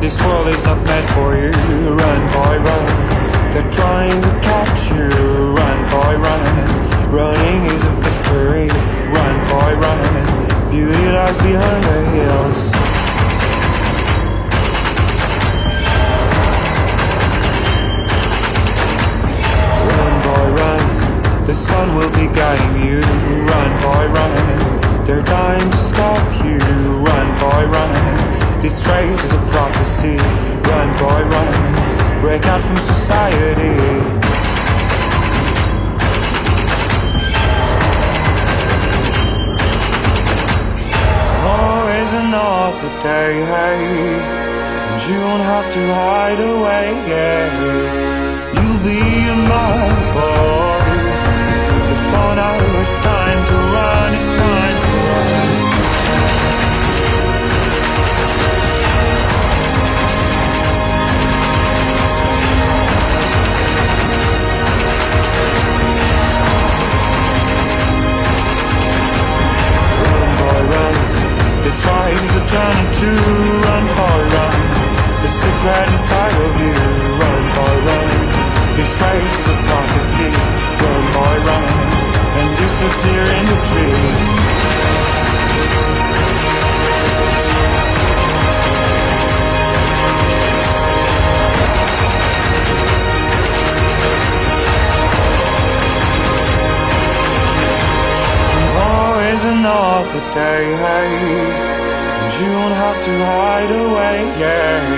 This world is not meant for you. Run, boy, run. They're trying to catch you. Run, boy, run. Running is a victory. Run, boy, run. Beauty lies behind the hills. Run, boy, run. The sun will be guiding you. Run, boy, run. They're dying to stop you. Run, boy, run. This race is a prophecy. Run, boy, run. Break out from society. Oh, it's another day, hey, and you won't have to hide away, yeah. You'll be a man, boy, but for now it's time to run, it's time to run. This ride is a journey to run, boy, run. The secret inside of you, run, boy, run. This race is a prophecy, run, boy, run, and disappear in the trees. Tomorrow is another day, hey, you won't have to hide away, yeah.